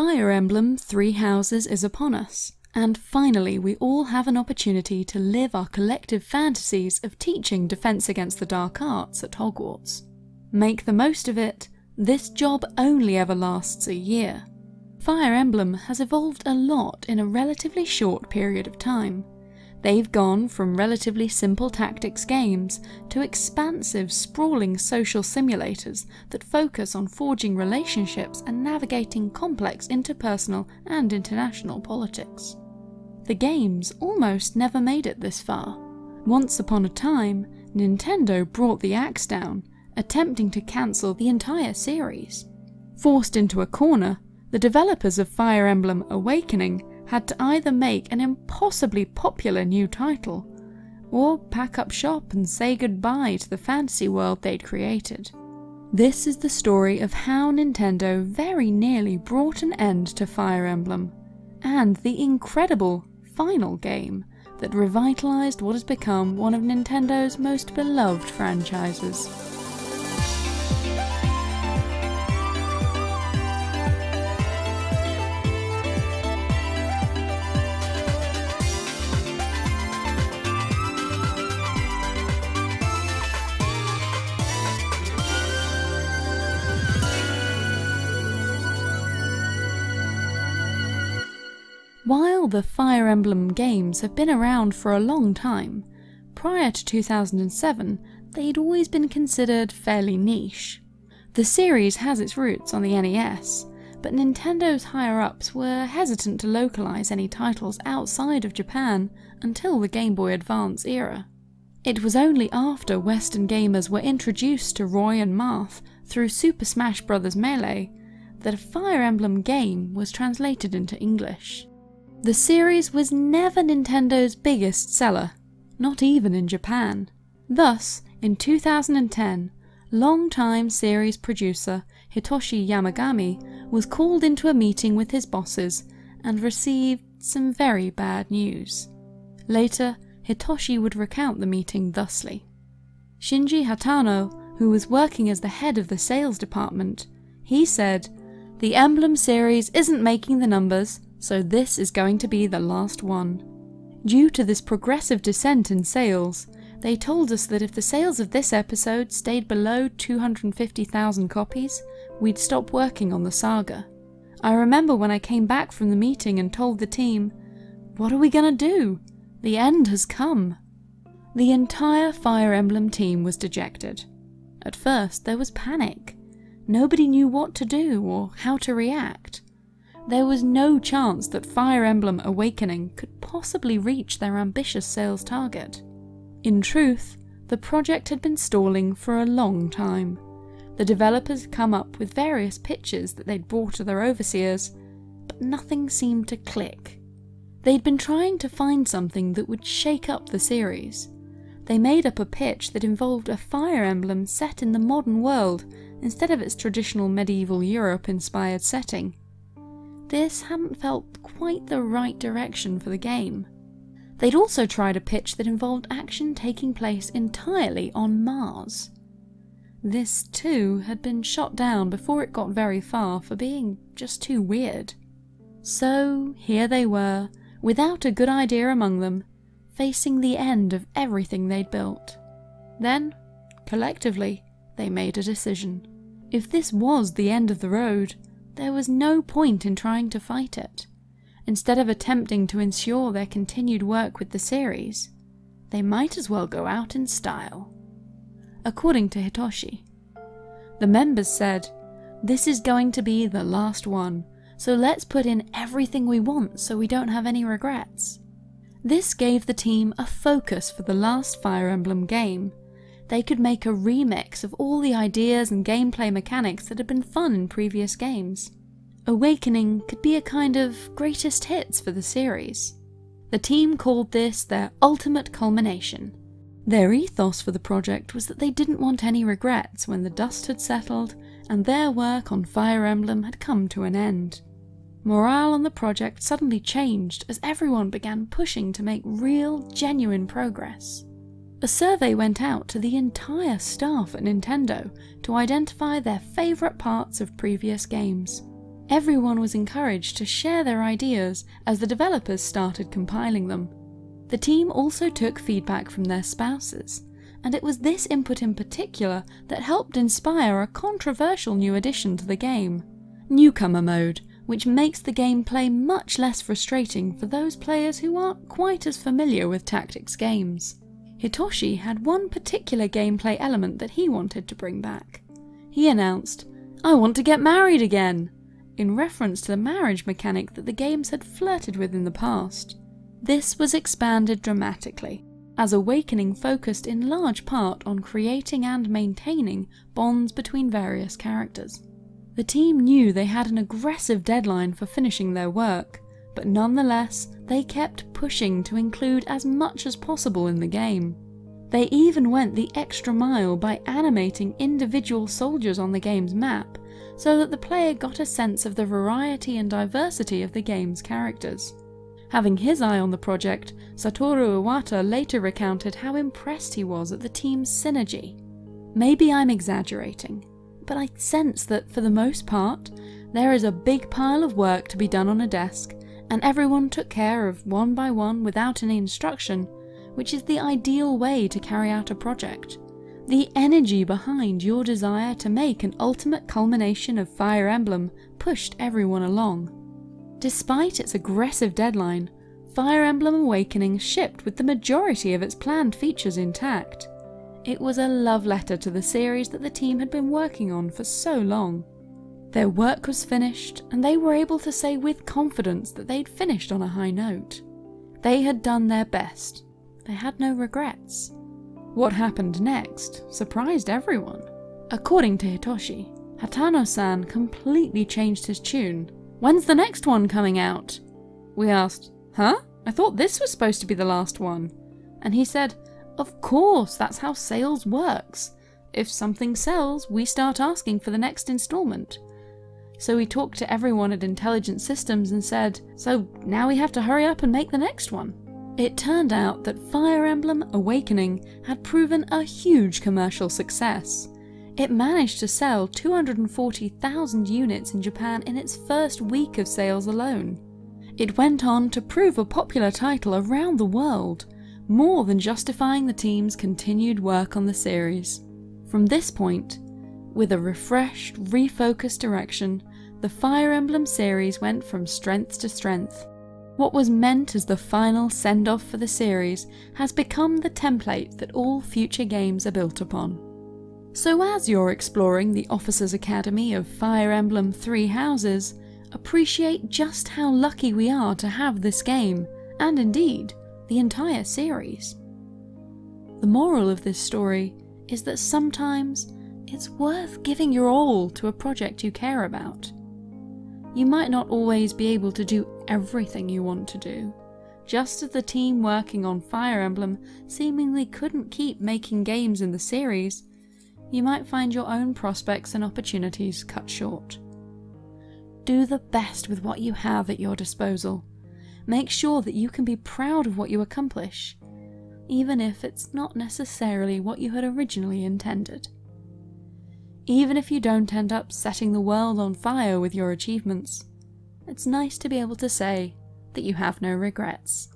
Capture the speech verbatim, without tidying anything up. Fire Emblem Three Houses is upon us, and finally we all have an opportunity to live our collective fantasies of teaching Defense Against the Dark Arts at Hogwarts. Make the most of it, this job only ever lasts a year. Fire Emblem has evolved a lot in a relatively short period of time. They've gone from relatively simple tactics games to expansive, sprawling social simulators that focus on forging relationships and navigating complex interpersonal and international politics. The games almost never made it this far. Once upon a time, Nintendo brought the axe down, attempting to cancel the entire series. Forced into a corner, the developers of Fire Emblem Awakening had to either make an impossibly popular new title, or pack up shop and say goodbye to the fantasy world they'd created. This is the story of how Nintendo very nearly brought an end to Fire Emblem, and the incredible final game that revitalized what has become one of Nintendo's most beloved franchises. While the Fire Emblem games have been around for a long time, prior to two thousand seven, they'd always been considered fairly niche. The series has its roots on the N E S, but Nintendo's higher-ups were hesitant to localise any titles outside of Japan until the Game Boy Advance era. It was only after Western gamers were introduced to Roy and Marth through Super Smash Bros Melee that a Fire Emblem game was translated into English. The series was never Nintendo's biggest seller, not even in Japan. Thus, in two thousand ten, long-time series producer Hitoshi Yamagami was called into a meeting with his bosses and received some very bad news. Later, Hitoshi would recount the meeting thusly. Shinji Hatano, who was working as the head of the sales department, he said, "The Emblem series isn't making the numbers, so this is going to be the last one." Due to this progressive descent in sales, they told us that if the sales of this episode stayed below two hundred fifty thousand copies, we'd stop working on the saga. I remember when I came back from the meeting and told the team, "What are we gonna do? The end has come." The entire Fire Emblem team was dejected. At first, there was panic. Nobody knew what to do or how to react. There was no chance that Fire Emblem Awakening could possibly reach their ambitious sales target. In truth, the project had been stalling for a long time. The developers had come up with various pitches that they'd brought to their overseers, but nothing seemed to click. They'd been trying to find something that would shake up the series. They made up a pitch that involved a Fire Emblem set in the modern world instead of its traditional medieval Europe-inspired setting. This hadn't felt quite the right direction for the game. They'd also tried a pitch that involved action taking place entirely on Mars. This too had been shot down before it got very far for being just too weird. So here they were, without a good idea among them, facing the end of everything they'd built. Then, collectively, they made a decision. If this was the end of the road, there was no point in trying to fight it. Instead of attempting to ensure their continued work with the series, they might as well go out in style. According to Hitoshi, the members said, "This is going to be the last one, so let's put in everything we want so we don't have any regrets." This gave the team a focus for the last Fire Emblem game. They could make a remix of all the ideas and gameplay mechanics that had been fun in previous games. Awakening could be a kind of greatest hits for the series. The team called this their ultimate culmination. Their ethos for the project was that they didn't want any regrets when the dust had settled and their work on Fire Emblem had come to an end. Morale on the project suddenly changed as everyone began pushing to make real, genuine progress. A survey went out to the entire staff at Nintendo to identify their favourite parts of previous games. Everyone was encouraged to share their ideas as the developers started compiling them. The team also took feedback from their spouses, and it was this input in particular that helped inspire a controversial new addition to the game, Newcomer Mode, which makes the gameplay much less frustrating for those players who aren't quite as familiar with tactics games. Hitoshi had one particular gameplay element that he wanted to bring back. He announced, "I want to get married again," in reference to the marriage mechanic that the games had flirted with in the past. This was expanded dramatically, as Awakening focused in large part on creating and maintaining bonds between various characters. The team knew they had an aggressive deadline for finishing their work, but nonetheless, they kept pushing to include as much as possible in the game. They even went the extra mile by animating individual soldiers on the game's map, so that the player got a sense of the variety and diversity of the game's characters. Having his eye on the project, Satoru Iwata later recounted how impressed he was at the team's synergy. "Maybe I'm exaggerating, but I sense that, for the most part, there is a big pile of work to be done on a desk, and everyone took care of one by one without any instruction, which is the ideal way to carry out a project. The energy behind your desire to make an ultimate culmination of Fire Emblem pushed everyone along." Despite its aggressive deadline, Fire Emblem Awakening shipped with the majority of its planned features intact. It was a love letter to the series that the team had been working on for so long. Their work was finished, and they were able to say with confidence that they'd finished on a high note. They had done their best. They had no regrets. What happened next surprised everyone. According to Hitoshi, Hatano-san completely changed his tune. "When's the next one coming out?" We asked, "Huh? I thought this was supposed to be the last one." And he said, "Of course, that's how sales works. If something sells, we start asking for the next installment." So we talked to everyone at Intelligent Systems and said, "So now we have to hurry up and make the next one." It turned out that Fire Emblem Awakening had proven a huge commercial success. It managed to sell two hundred forty thousand units in Japan in its first week of sales alone. It went on to prove a popular title around the world, more than justifying the team's continued work on the series. From this point, with a refreshed, refocused direction, the Fire Emblem series went from strength to strength. What was meant as the final send-off for the series has become the template that all future games are built upon. So as you're exploring the Officer's Academy of Fire Emblem Three Houses, appreciate just how lucky we are to have this game, and indeed, the entire series. The moral of this story is that sometimes it's worth giving your all to a project you care about. You might not always be able to do everything you want to do, just as the team working on Fire Emblem seemingly couldn't keep making games in the series. You might find your own prospects and opportunities cut short. Do the best with what you have at your disposal. Make sure that you can be proud of what you accomplish, even if it's not necessarily what you had originally intended. Even if you don't end up setting the world on fire with your achievements, it's nice to be able to say that you have no regrets.